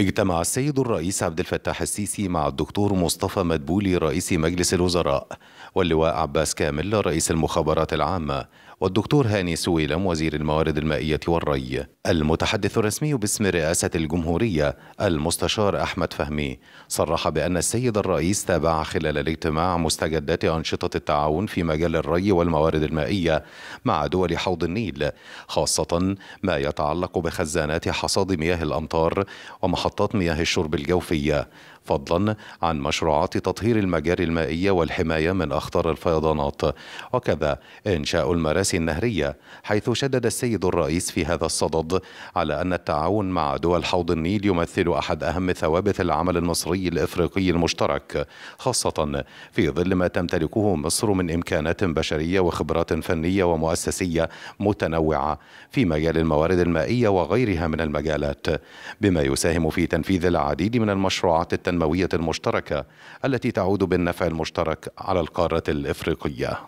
اجتمع السيد الرئيس عبد الفتاح السيسي مع الدكتور مصطفى مدبولي رئيس مجلس الوزراء، واللواء عباس كامل رئيس المخابرات العامة، والدكتور هاني سويلم وزير الموارد المائية والري. المتحدث الرسمي باسم رئاسة الجمهورية المستشار أحمد فهمي صرح بأن السيد الرئيس تابع خلال الاجتماع مستجدات أنشطة التعاون في مجال الري والموارد المائية مع دول حوض النيل، خاصة ما يتعلق بخزانات حصاد مياه الأمطار ومحطات مياه الشرب الجوفية، فضلا عن مشروعات تطهير المجاري المائية والحماية من أخطار الفيضانات، وكذا إنشاء المراسي النهرية، حيث شدد السيد الرئيس في هذا الصدد على أن التعاون مع دول حوض النيل يمثل أحد أهم ثوابت العمل المصري الإفريقي المشترك، خاصة في ظل ما تمتلكه مصر من إمكانات بشرية وخبرات فنية ومؤسسية متنوعة في مجال الموارد المائية وغيرها من المجالات، بما يساهم في تنفيذ العديد من المشروعات التنموية المشتركة التي تعود بالنفع المشترك على القارة الإفريقية.